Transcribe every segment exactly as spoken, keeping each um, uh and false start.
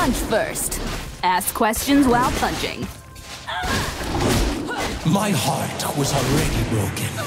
Punch first. Ask questions while punching. My heart was already broken.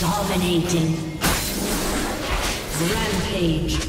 Dominating. Rampage.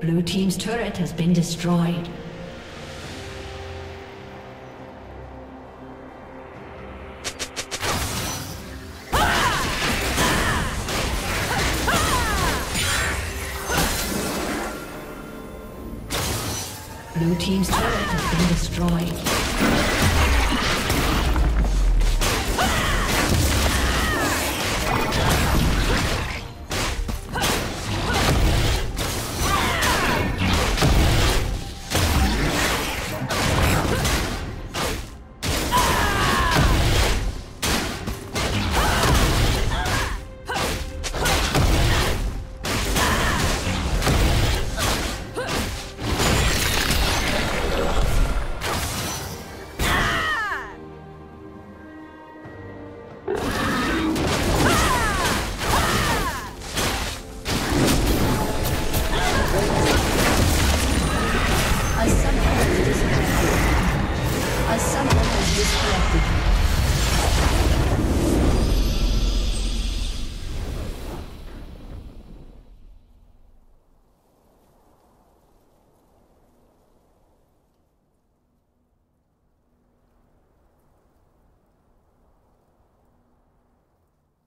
Blue team's turret has been destroyed. Blue team's turret has been destroyed.